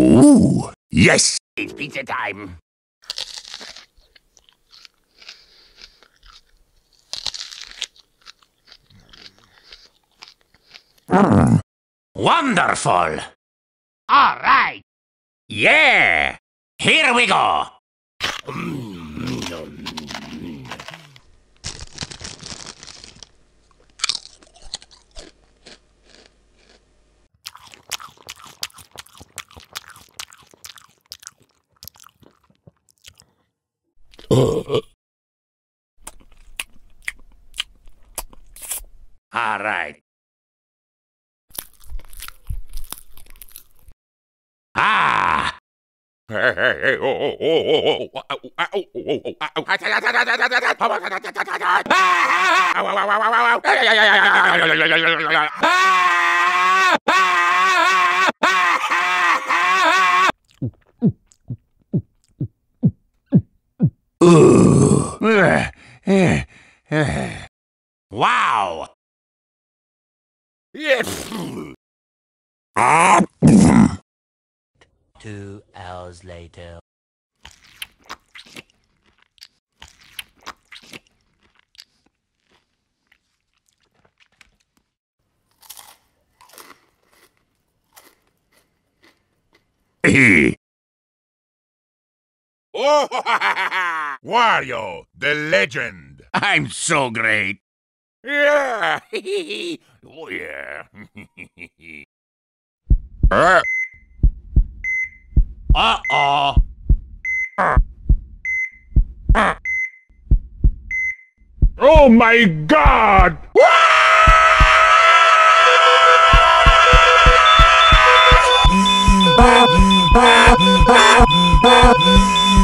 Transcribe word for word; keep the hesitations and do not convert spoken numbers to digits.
Ooh, yes! It's pizza time! Mm. Wonderful! All right! Yeah! Here we go! All right. Ah. Wow! Two hours later. Wario, the legend. I'm so great. Yeah. Oh yeah. uh oh. Oh my God.